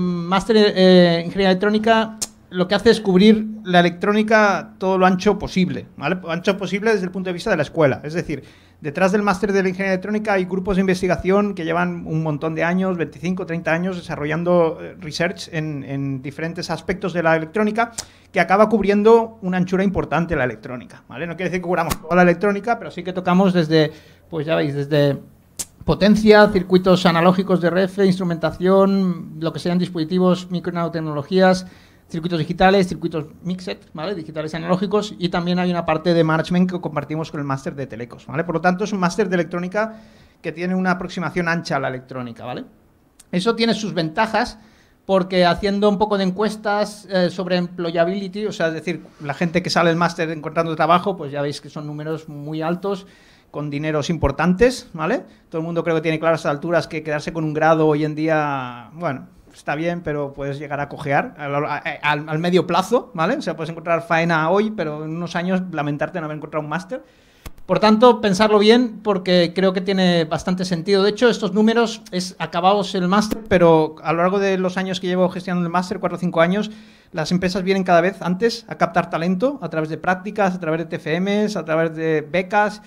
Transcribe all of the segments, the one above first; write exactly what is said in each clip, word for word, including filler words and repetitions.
Máster de eh, Ingeniería Electrónica lo que hace es cubrir la electrónica todo lo ancho posible, ¿vale? Ancho posible desde el punto de vista de la escuela. Es decir, detrás del máster de la ingeniería electrónica hay grupos de investigación que llevan un montón de años, veinticinco, treinta años, desarrollando research en, en diferentes aspectos de la electrónica, que acaba cubriendo una anchura importante de la electrónica, ¿vale? No quiere decir que cubramos toda la electrónica, pero sí que tocamos desde, pues ya veis, desde potencia, circuitos analógicos de R F, instrumentación, lo que sean dispositivos, micro y nanotecnologías, circuitos digitales, circuitos mixed, ¿vale? Digitales analógicos, y también hay una parte de management que compartimos con el máster de Telecos, ¿vale? Por lo tanto, es un máster de electrónica que tiene una aproximación ancha a la electrónica, ¿vale? Eso tiene sus ventajas porque haciendo un poco de encuestas eh, sobre employability, o sea, es decir, la gente que sale del máster encontrando trabajo, pues ya veis que son números muy altos, con dineros importantes, ¿vale? Todo el mundo creo que tiene claras alturas que quedarse con un grado hoy en día, bueno, está bien, pero puedes llegar a cojear al, al, al medio plazo, ¿vale? O sea, puedes encontrar faena hoy, pero en unos años lamentarte no haber encontrado un máster. Por tanto, pensarlo bien, porque creo que tiene bastante sentido. De hecho, estos números es acabados el máster, pero a lo largo de los años que llevo gestionando el máster, cuatro o cinco años, las empresas vienen cada vez antes a captar talento a través de prácticas, a través de T F Ms, a través de becas.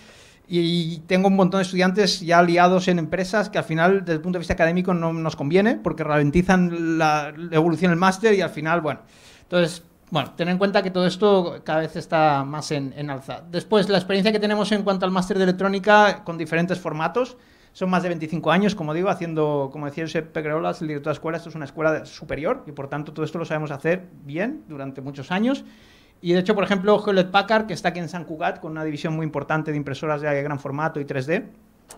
Y tengo un montón de estudiantes ya liados en empresas que al final, desde el punto de vista académico, no nos conviene porque ralentizan la evolución del máster y al final, bueno. Entonces, bueno, ten en cuenta que todo esto cada vez está más en, en alza. Después, la experiencia que tenemos en cuanto al máster de electrónica con diferentes formatos. Son más de veinticinco años, como digo, haciendo, como decía Josep Pegreolas, el director de la escuela, esto es una escuela superior y por tanto todo esto lo sabemos hacer bien durante muchos años. Y de hecho, por ejemplo, Hewlett-Packard, que está aquí en Sant Cugat, con una división muy importante de impresoras de gran formato y tres D,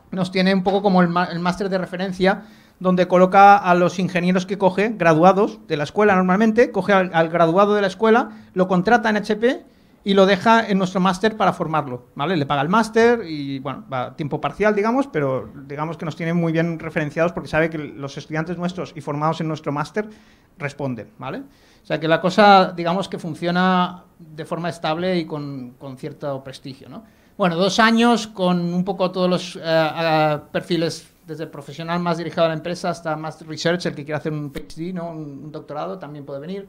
nos tiene un poco como el máster de referencia, donde coloca a los ingenieros que coge, graduados de la escuela normalmente, coge al, al graduado de la escuela, lo contrata en H P y lo deja en nuestro máster para formarlo, ¿vale? Le paga el máster y, bueno, va a tiempo parcial, digamos, pero digamos que nos tiene muy bien referenciados porque sabe que los estudiantes nuestros y formados en nuestro máster responden, ¿vale? O sea, que la cosa, digamos, que funciona de forma estable y con, con cierto prestigio, ¿no? Bueno, dos años con un poco todos los eh, perfiles, desde el profesional más dirigido a la empresa hasta más research, el que quiera hacer un P H D, ¿no? Un, un doctorado también puede venir.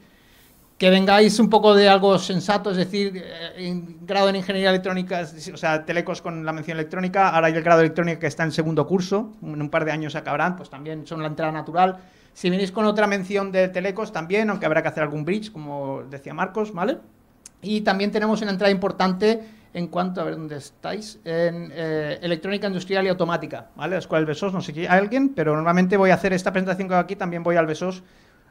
Que vengáis un poco de algo sensato, es decir, en grado en ingeniería electrónica, o sea, Telecos con la mención electrónica, ahora hay el grado de electrónica que está en segundo curso, en un par de años acabarán, pues también son la entrada natural. Si venís con otra mención de Telecos también, aunque habrá que hacer algún bridge, como decía Marcos, ¿vale? Y también tenemos una entrada importante en cuanto, a ver dónde estáis, en eh, electrónica industrial y automática, ¿vale? La escuela del BESOS, no sé si hay alguien, pero normalmente voy a hacer esta presentación que hago aquí, también voy al BESOS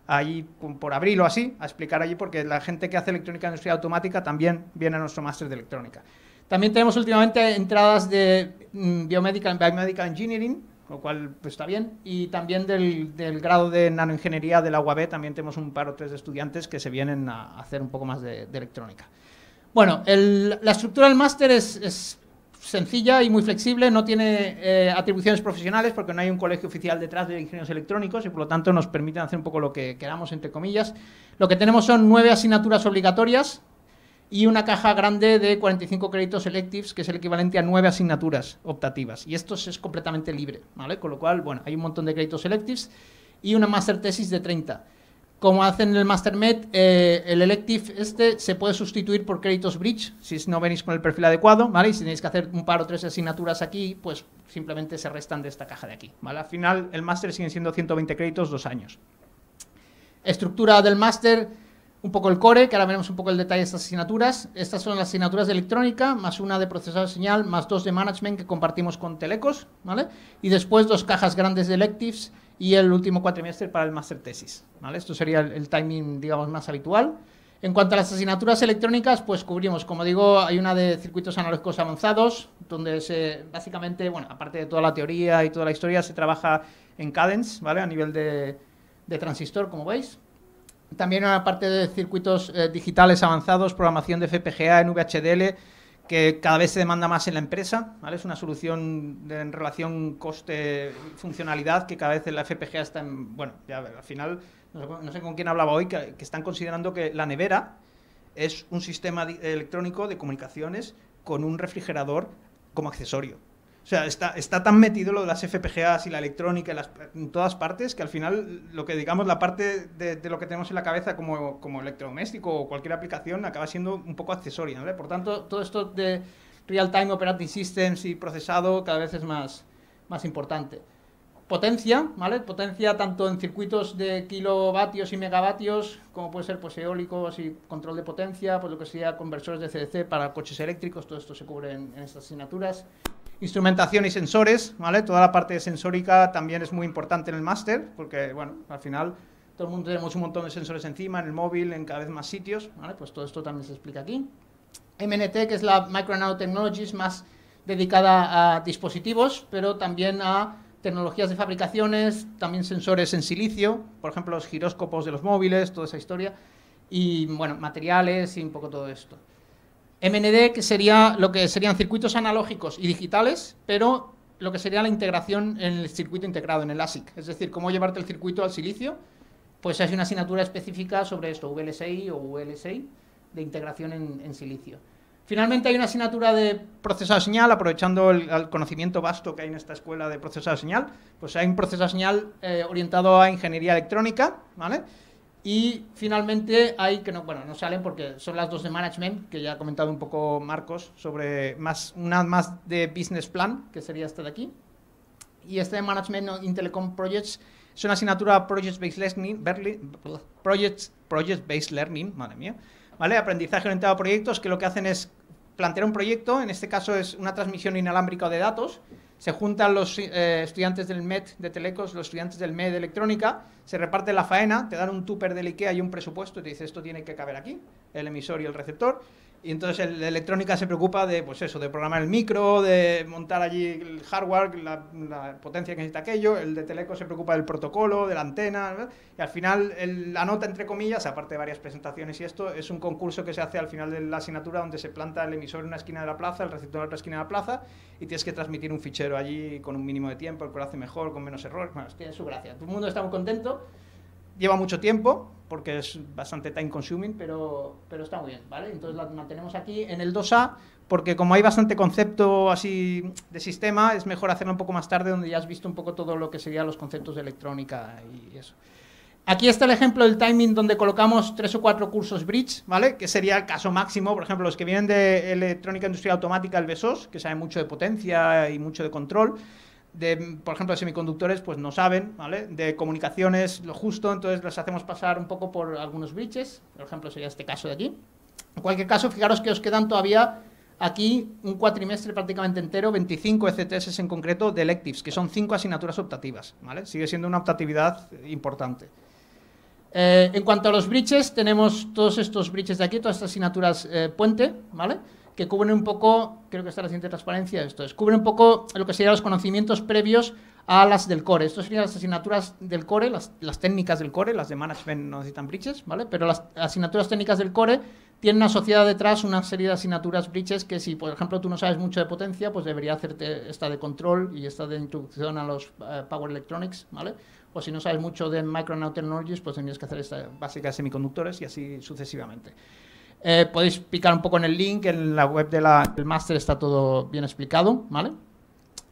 ahí por abril o así, a explicar allí, porque la gente que hace electrónica industrial y automática también viene a nuestro máster de electrónica. También tenemos últimamente entradas de mm, Biomedical, Biomedical Engineering, lo cual pues, está bien, y también del, del grado de nanoingeniería de la U A B también tenemos un par o tres de estudiantes que se vienen a hacer un poco más de, de electrónica. Bueno, el, la estructura del máster es, es sencilla y muy flexible, no tiene eh, atribuciones profesionales porque no hay un colegio oficial detrás de ingenieros electrónicos y por lo tanto nos permiten hacer un poco lo que queramos, entre comillas. Lo que tenemos son nueve asignaturas obligatorias y una caja grande de cuarenta y cinco créditos electives, que es el equivalente a nueve asignaturas optativas. Y esto es completamente libre, ¿vale? Con lo cual, bueno, hay un montón de créditos electives y una master tesis de treinta. Como hacen en el MasterMed, eh, el elective este se puede sustituir por créditos bridge, si no venís con el perfil adecuado, ¿vale? Y si tenéis que hacer un par o tres asignaturas aquí, pues simplemente se restan de esta caja de aquí, ¿vale? Al final, el máster sigue siendo ciento veinte créditos, dos años. Estructura del máster. Un poco el core, que ahora veremos un poco el detalle de estas asignaturas. Estas son las asignaturas de electrónica, más una de procesado de señal, más dos de management que compartimos con Telecos, ¿vale? Y después dos cajas grandes de electives y el último cuatrimestre para el máster tesis, ¿vale? Esto sería el, el timing, digamos, más habitual. En cuanto a las asignaturas electrónicas, pues cubrimos, como digo, hay una de circuitos analógicos avanzados, donde se, básicamente, bueno, aparte de toda la teoría y toda la historia, se trabaja en Cadence, ¿vale? A nivel de, de transistor, como veis. También una parte de circuitos eh, digitales avanzados, programación de F P G A en V H D L, que cada vez se demanda más en la empresa, ¿vale? Es una solución de, en relación coste-funcionalidad que cada vez la F P G A está en... Bueno, ya al final, no sé, no sé con quién hablaba hoy, que, que están considerando que la nevera es un sistema electrónico de comunicaciones con un refrigerador como accesorio. O sea, está, está tan metido lo de las F P G As y la electrónica en, las, en todas partes, que al final lo que digamos la parte de, de lo que tenemos en la cabeza como, como electrodoméstico o cualquier aplicación acaba siendo un poco accesoria, ¿vale? Por tanto, todo esto de real-time operating systems y procesado cada vez es más, más importante. Potencia, ¿vale? Potencia tanto en circuitos de kilovatios y megavatios, como puede ser pues, eólicos y control de potencia, pues lo que sería conversores de C D C para coches eléctricos, todo esto se cubre en, en estas asignaturas. Instrumentación y sensores, ¿vale? Toda la parte sensórica también es muy importante en el máster, porque, bueno, al final todo el mundo tenemos un montón de sensores encima, en el móvil, en cada vez más sitios, ¿vale? Pues todo esto también se explica aquí. M N T, que es la Micro Nano Technologies, más dedicada a dispositivos, pero también a tecnologías de fabricaciones, también sensores en silicio, por ejemplo, los giróscopos de los móviles, toda esa historia, y, bueno, materiales y un poco todo esto. M N D, que sería lo que serían circuitos analógicos y digitales, pero lo que sería la integración en el circuito integrado, en el A S I C. Es decir, cómo llevarte el circuito al silicio, pues hay una asignatura específica sobre esto, V L S I o U L S I, de integración en, en silicio. Finalmente hay una asignatura de procesado de señal, aprovechando el, el conocimiento vasto que hay en esta escuela de procesado de señal. Pues hay un procesado de señal eh, orientado a ingeniería electrónica, ¿vale? Y finalmente hay, que no, bueno, no salen porque son las dos de management, que ya ha comentado un poco Marcos, sobre más, una más de business plan, que sería esta de aquí. Y este de management in telecom projects es una asignatura project-based learning, project, project-based learning, madre mía, ¿vale? Aprendizaje orientado a proyectos, que lo que hacen es plantear un proyecto, en este caso es una transmisión inalámbrica de datos. Se juntan los eh, estudiantes del M E D de Telecos, los estudiantes del M E D de Electrónica, se reparte la faena, te dan un tupper del IKEA y un presupuesto y te dice esto tiene que caber aquí, el emisor y el receptor. Y entonces el de Electrónica se preocupa de, pues eso, de programar el micro, de montar allí el hardware, la, la potencia que necesita aquello. El de Telecos se preocupa del protocolo, de la antena, ¿verdad? Y al final el, la nota, entre comillas, aparte de varias presentaciones y esto, es un concurso que se hace al final de la asignatura donde se planta el emisor en una esquina de la plaza, el receptor en otra esquina de la plaza y tienes que transmitir un fichero allí con un mínimo de tiempo, el que lo hace mejor, con menos errores. Bueno, tiene su gracia. Todo el mundo está muy contento. Lleva mucho tiempo, porque es bastante time consuming, pero, pero está muy bien, ¿vale? Entonces la mantenemos aquí en el dos A, porque como hay bastante concepto así de sistema, es mejor hacerlo un poco más tarde, donde ya has visto un poco todo lo que serían los conceptos de electrónica y eso. Aquí está el ejemplo del timing donde colocamos tres o cuatro cursos bridge, ¿vale? Que sería el caso máximo, por ejemplo, los que vienen de electrónica industrial automática, el BESOS, que sabe mucho de potencia y mucho de control. De, por ejemplo, de semiconductores, pues no saben, ¿vale? De comunicaciones, lo justo, entonces les hacemos pasar un poco por algunos bridges. Por ejemplo, sería este caso de aquí. En cualquier caso, fijaros que os quedan todavía aquí un cuatrimestre prácticamente entero, veinticinco E C T S en concreto de electives, que son cinco asignaturas optativas, ¿vale? Sigue siendo una optatividad importante. Eh, en cuanto a los bridges, tenemos todos estos bridges de aquí, todas estas asignaturas eh, puente, ¿vale? Que cubren un poco, creo que está la siguiente transparencia, esto es, cubren un poco lo que serían los conocimientos previos a las del core. Estas serían las asignaturas del core, las, las técnicas del core, las de management no necesitan bridges, ¿vale? Pero las asignaturas técnicas del core tienen asociada detrás una serie de asignaturas bridges que si, por ejemplo, tú no sabes mucho de potencia, pues debería hacerte esta de control y esta de introducción a los uh, power electronics, ¿vale? O si no sabes mucho de micro nano technologies, pues tendrías que hacer esta básica de semiconductores y así sucesivamente. Eh, podéis picar un poco en el link, en la web del de máster está todo bien explicado, ¿vale?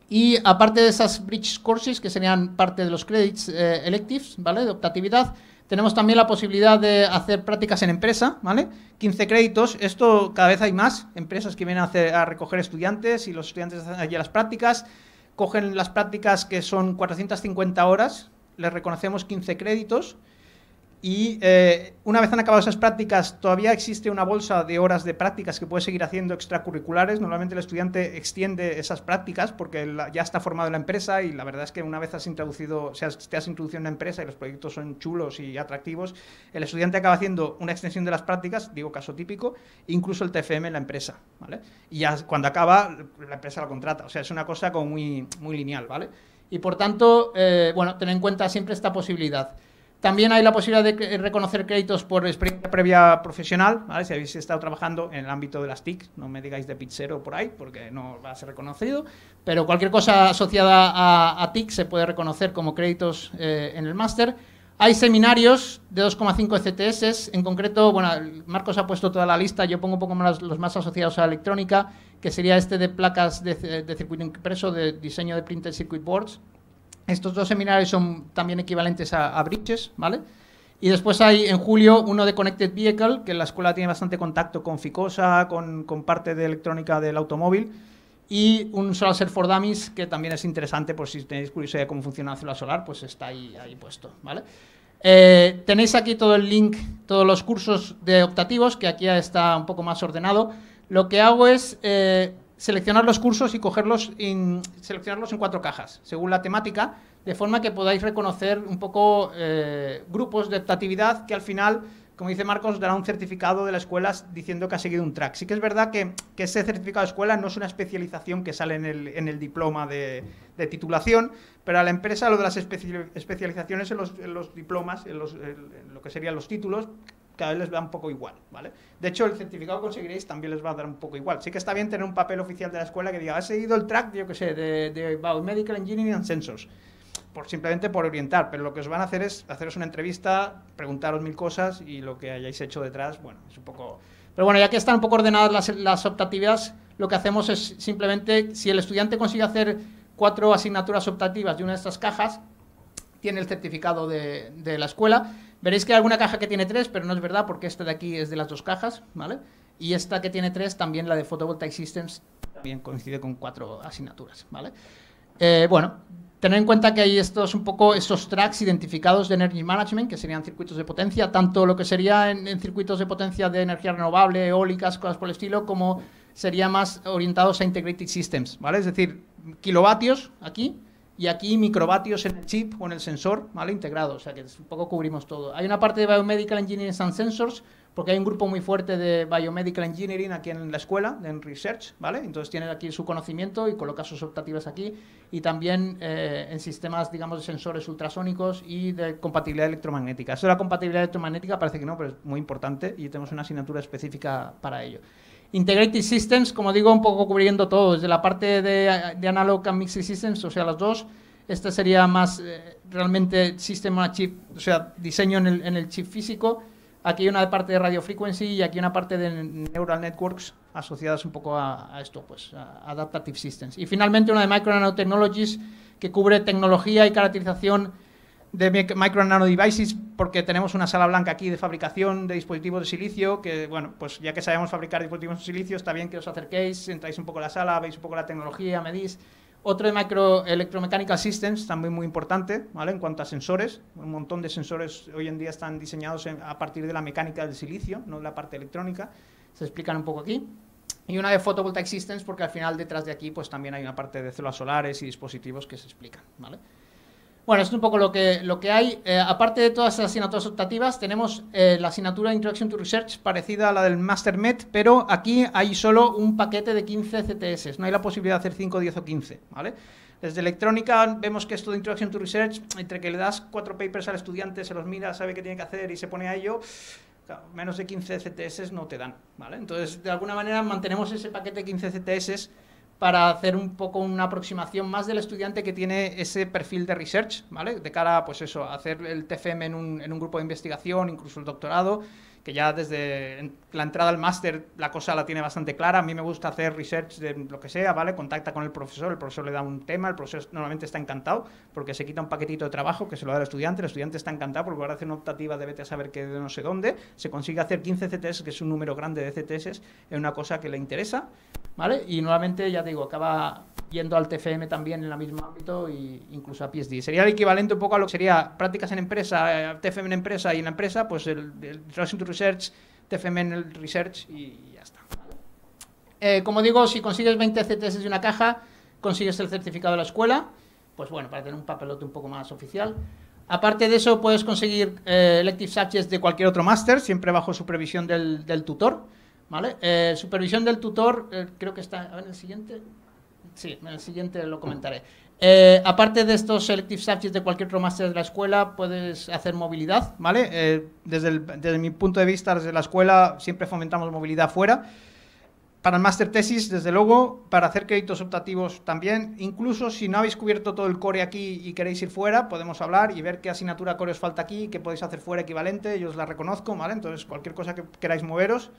Y aparte de esas bridge courses, que serían parte de los credits eh, electives, ¿vale? De optatividad, tenemos también la posibilidad de hacer prácticas en empresa, ¿vale? quince créditos, esto cada vez hay más, empresas que vienen a, hacer, a recoger estudiantes y los estudiantes hacen allí las prácticas, cogen las prácticas que son cuatrocientas cincuenta horas, les reconocemos quince créditos. Y eh, una vez han acabado esas prácticas, todavía existe una bolsa de horas de prácticas que puede seguir haciendo extracurriculares. Normalmente el estudiante extiende esas prácticas porque la, ya está formado en la empresa y la verdad es que una vez has introducido, o sea, te has introducido en una empresa y los proyectos son chulos y atractivos, el estudiante acaba haciendo una extensión de las prácticas, digo caso típico, incluso el T F M en la empresa, ¿vale? Y ya cuando acaba, la empresa la contrata. O sea, es una cosa como muy, muy lineal, ¿vale? Y por tanto, eh, bueno, tener en cuenta siempre esta posibilidad. También hay la posibilidad de reconocer créditos por experiencia previa profesional, ¿vale? Si habéis estado trabajando en el ámbito de las T I C, no me digáis de pizzero por ahí, porque no va a ser reconocido, pero cualquier cosa asociada a, a T I C se puede reconocer como créditos eh, en el máster. Hay seminarios de dos coma cinco E C T S, en concreto, bueno, Marcos ha puesto toda la lista, yo pongo un poco más los más asociados a la electrónica, que sería este de placas de, de circuito impreso, de diseño de printed circuit boards. Estos dos seminarios son también equivalentes a, a bridges, ¿vale? Y después hay en julio uno de Connected Vehicle, que la escuela tiene bastante contacto con FICOSA, con, con parte de electrónica del automóvil, y un Solar Server for Dummies, que también es interesante, por si tenéis curiosidad de cómo funciona la célula solar, pues está ahí, ahí puesto, ¿vale? Eh, tenéis aquí todo el link, todos los cursos de optativos, que aquí ya está un poco más ordenado. Lo que hago es eh, seleccionar los cursos y cogerlos en, seleccionarlos en cuatro cajas, según la temática, de forma que podáis reconocer un poco eh, grupos de optatividad que al final, como dice Marcos, dará un certificado de la escuela diciendo que ha seguido un track. Sí que es verdad que, que ese certificado de escuela no es una especialización que sale en el, en el diploma de, de titulación, pero a la empresa lo de las espe especializaciones en los, en los diplomas, en, los, en lo que serían los títulos, cada vez les da un poco igual, ¿vale? De hecho, el certificado que conseguiréis también les va a dar un poco igual. Sí que está bien tener un papel oficial de la escuela que diga, ha seguido el track, yo qué sé, de, de Biomedical Engineering and Sensors. Por, simplemente por orientar, pero lo que os van a hacer es haceros una entrevista, preguntaros mil cosas y lo que hayáis hecho detrás, bueno, es un poco... Pero bueno, ya que están un poco ordenadas las, las optativas, lo que hacemos es simplemente, si el estudiante consigue hacer cuatro asignaturas optativas de una de estas cajas, tiene el certificado de, de la escuela. Veréis que hay alguna caja que tiene tres, pero no es verdad porque esta de aquí es de las dos cajas, ¿vale? Y esta que tiene tres, también la de Photovoltaic Systems, también coincide con cuatro asignaturas, ¿vale? Eh, bueno... Tener en cuenta que hay estos un poco esos tracks identificados de Energy Management, que serían circuitos de potencia, tanto lo que sería en, en circuitos de potencia de energía renovable, eólicas, cosas por el estilo, como sería más orientados a Integrated Systems, ¿vale? Es decir, kilovatios aquí y aquí microvatios en el chip o en el sensor, ¿vale? Integrado, o sea que es un poco cubrimos todo. Hay una parte de Biomedical Engineering and Sensors, porque hay un grupo muy fuerte de Biomedical Engineering aquí en la escuela, en Research, ¿vale? Entonces tiene aquí su conocimiento y coloca sus optativas aquí, y también eh, en sistemas, digamos, de sensores ultrasónicos y de compatibilidad electromagnética. Eso de la compatibilidad electromagnética parece que no, pero es muy importante y tenemos una asignatura específica para ello. Integrated Systems, como digo, un poco cubriendo todo, desde la parte de, de Analog and Mixed Systems, o sea, las dos. Este sería más eh, realmente sistema chip, o sea, diseño en el, en el chip físico. Aquí hay una parte de radio frequency y aquí una parte de neural networks asociadas un poco a, a esto, pues, a adaptative systems. Y finalmente una de micro nanotechnologies que cubre tecnología y caracterización de micro nano devices, porque tenemos una sala blanca aquí de fabricación de dispositivos de silicio, que bueno, pues ya que sabemos fabricar dispositivos de silicio, está bien que os acerquéis, entráis un poco a la sala, veis un poco la tecnología, medís. Otro de Micro Electromechanical Systems, también muy importante, ¿vale? En cuanto a sensores, un montón de sensores hoy en día están diseñados en, a partir de la mecánica del silicio, no de la parte electrónica, se explican un poco aquí. Y una de Photovoltaic Systems, porque al final detrás de aquí pues también hay una parte de células solares y dispositivos que se explican, ¿vale? Bueno, esto es un poco lo que, lo que hay. Eh, aparte de todas las asignaturas optativas, tenemos eh, la asignatura Introduction to Research, parecida a la del MasterMed, pero aquí hay solo un paquete de quince C T S. No hay la posibilidad de hacer cinco, diez o quince, ¿vale? Desde electrónica vemos que esto de Introduction to Research, entre que le das cuatro papers al estudiante, se los mira, sabe qué tiene que hacer y se pone a ello, claro, menos de quince C T S no te dan, ¿vale? Entonces, de alguna manera mantenemos ese paquete de quince C T S para hacer un poco una aproximación más del estudiante que tiene ese perfil de research, ¿vale? De cara a, pues eso, a hacer el T F M en un, en un grupo de investigación, incluso el doctorado, que ya desde la entrada al máster la cosa la tiene bastante clara. A mí me gusta hacer research de lo que sea, ¿vale? Contacta con el profesor, el profesor le da un tema, el profesor normalmente está encantado porque se quita un paquetito de trabajo que se lo da al estudiante, el estudiante está encantado porque ahora hace una optativa de vete a saber qué de no sé dónde, se consigue hacer quince C T S, que es un número grande de C T S, es una cosa que le interesa, ¿vale? Y nuevamente, ya digo, acaba yendo al T F M también en el mismo ámbito e incluso a P H D. Sería el equivalente un poco a lo que sería prácticas en empresa, eh, T F M en empresa y en la empresa, pues el, el Transition to Research, T F M en el Research y ya está. Eh, como digo, si consigues veinte C T S de una caja, consigues el certificado de la escuela, pues bueno, para tener un papelote un poco más oficial. Aparte de eso, puedes conseguir eh, elective subjects de cualquier otro máster, siempre bajo supervisión del, del tutor, ¿vale? Eh, supervisión del tutor, eh, creo que está a ver, en el siguiente. Sí, en el siguiente lo comentaré. Eh, aparte de estos selective subjects de cualquier otro máster de la escuela, puedes hacer movilidad, ¿vale? Eh, desde, el, desde mi punto de vista, desde la escuela, siempre fomentamos movilidad fuera. Para el máster tesis, desde luego, para hacer créditos optativos también. Incluso si no habéis cubierto todo el core aquí y queréis ir fuera, podemos hablar y ver qué asignatura core os falta aquí, qué podéis hacer fuera equivalente, yo os la reconozco, ¿vale? Entonces, cualquier cosa que queráis moveros,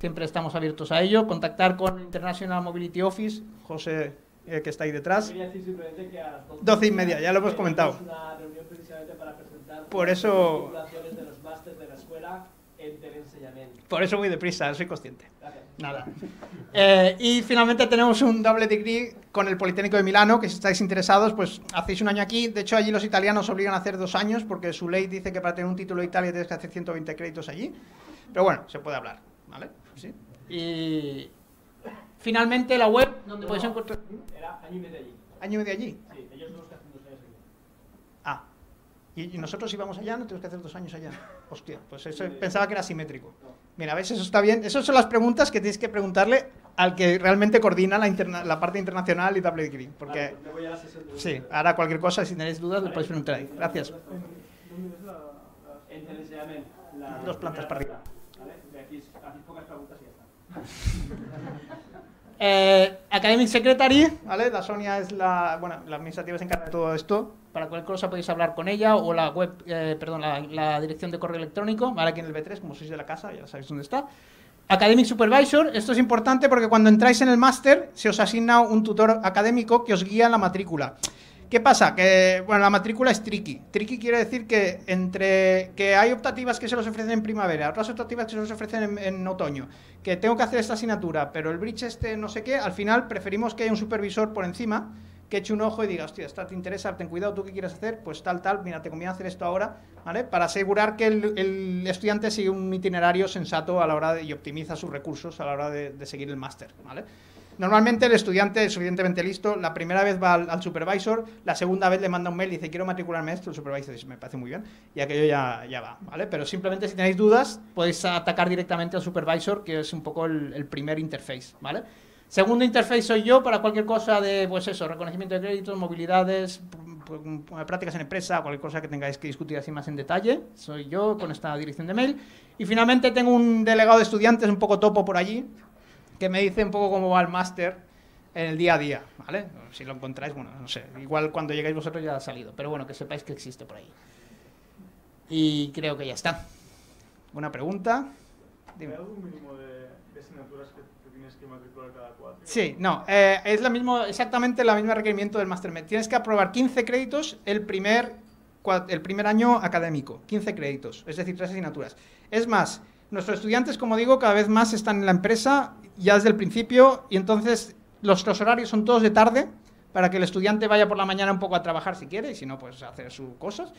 siempre estamos abiertos a ello. Contactar con International Mobility Office, José, eh, que está ahí detrás. doce y media, ya lo hemos comentado. Una reunión precisamente para presentar por eso las titulaciones de los másteres de la escuela. Por eso voy deprisa, soy consciente. Gracias. Nada. Eh, y finalmente tenemos un doble degree con el Politécnico de Milano, que si estáis interesados, pues hacéis un año aquí. De hecho, allí los italianos obligan a hacer dos años, porque su ley dice que para tener un título de Italia tienes que hacer ciento veinte créditos allí. Pero bueno, se puede hablar, ¿vale? Sí. Y finalmente la web, donde no, podéis encontrar... Era año y medio allí. ¿Año y medio allí? Sí, ellos son los que hacen dos años allí. Ah. Y nosotros íbamos allá, no tenemos que hacer dos años allá. Hostia, pues eso pensaba que era simétrico. Mira, ¿ves? Eso está bien. Esas son las preguntas que tienes que preguntarle al que realmente coordina la, interna la parte internacional y Double Degree. Porque, vale, pues me voy a la sesión de... Sí, ahora cualquier cosa, si tenéis dudas, lo podéis preguntar ahí. Gracias. Dos plantas para arriba. Vale, aquí hacéis pocas preguntas y ya está. Eh, Academic Secretary, ¿vale? La Sonia es la, bueno, la administrativa se encarga de todo esto. Para cualquier cosa podéis hablar con ella o la web, eh, perdón, la, la dirección de correo electrónico, ¿vale? Aquí en el B tres, como sois de la casa, ya sabéis dónde está. Academic Supervisor, esto es importante porque cuando entráis en el máster se os asigna un tutor académico que os guía en la matrícula. ¿Qué pasa? Que, bueno, la matrícula es tricky. Tricky quiere decir que entre que hay optativas que se los ofrecen en primavera, otras optativas que se los ofrecen en, en otoño, que tengo que hacer esta asignatura, pero el bridge este no sé qué, al final preferimos que haya un supervisor por encima que eche un ojo y diga, hostia, esta te interesa, ten cuidado, ¿tú qué quieres hacer? Pues tal, tal, mira, te conviene hacer esto ahora, ¿vale? Para asegurar que el, el estudiante sigue un itinerario sensato a la hora de, y optimiza sus recursos a la hora de, de seguir el máster, ¿vale? Normalmente el estudiante es suficientemente listo, la primera vez va al, al supervisor, la segunda vez le manda un mail y dice quiero matricularme a esto, el supervisor dice me parece muy bien y aquello ya, ya va, ¿vale? Pero simplemente si tenéis dudas podéis atacar directamente al supervisor, que es un poco el, el primer interface, ¿vale? Segundo interface soy yo para cualquier cosa de, pues eso, reconocimiento de créditos, movilidades, prácticas en empresa, cualquier cosa que tengáis que discutir así más en detalle, soy yo con esta dirección de mail. Y finalmente tengo un delegado de estudiantes un poco topo por allí, que me dice un poco cómo va el máster en el día a día, ¿vale? Si lo encontráis, bueno, no sé, igual cuando llegáis vosotros ya ha salido, pero bueno, que sepáis que existe por ahí. Y creo que ya está. ¿Una pregunta? Dime. ¿Hay algún mínimo de, de asignaturas que, que tienes que matricular cada cuatro? Sí, no, eh, es la mismo, exactamente el mismo requerimiento del MasterMed. Tienes que aprobar quince créditos el primer, el primer año académico, quince créditos, es decir, tres asignaturas. Es más, nuestros estudiantes, como digo, cada vez más están en la empresa ya desde el principio y entonces los, los horarios son todos de tarde para que el estudiante vaya por la mañana un poco a trabajar si quiere y si no, pues hacer sus cosas.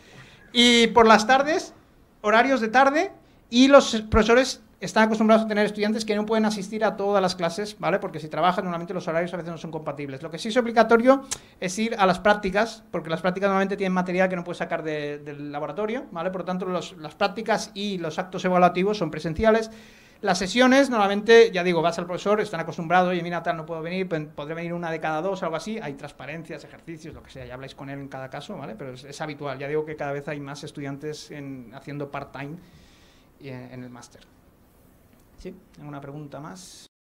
Y por las tardes, horarios de tarde y los profesores están acostumbrados a tener estudiantes que no pueden asistir a todas las clases, ¿vale? Porque si trabajan, normalmente los horarios a veces no son compatibles. Lo que sí es obligatorio es ir a las prácticas, porque las prácticas normalmente tienen material que no puedes sacar de, del laboratorio, ¿vale? Por lo tanto, los, las prácticas y los actos evaluativos son presenciales. Las sesiones, normalmente, ya digo, vas al profesor, están acostumbrados, oye, mira, tal, no puedo venir, podré venir una de cada dos, algo así. Hay transparencias, ejercicios, lo que sea, ya habláis con él en cada caso, ¿vale? Pero es, es habitual, ya digo que cada vez hay más estudiantes en, haciendo part-time en, en el máster. Sí, ¿alguna pregunta más?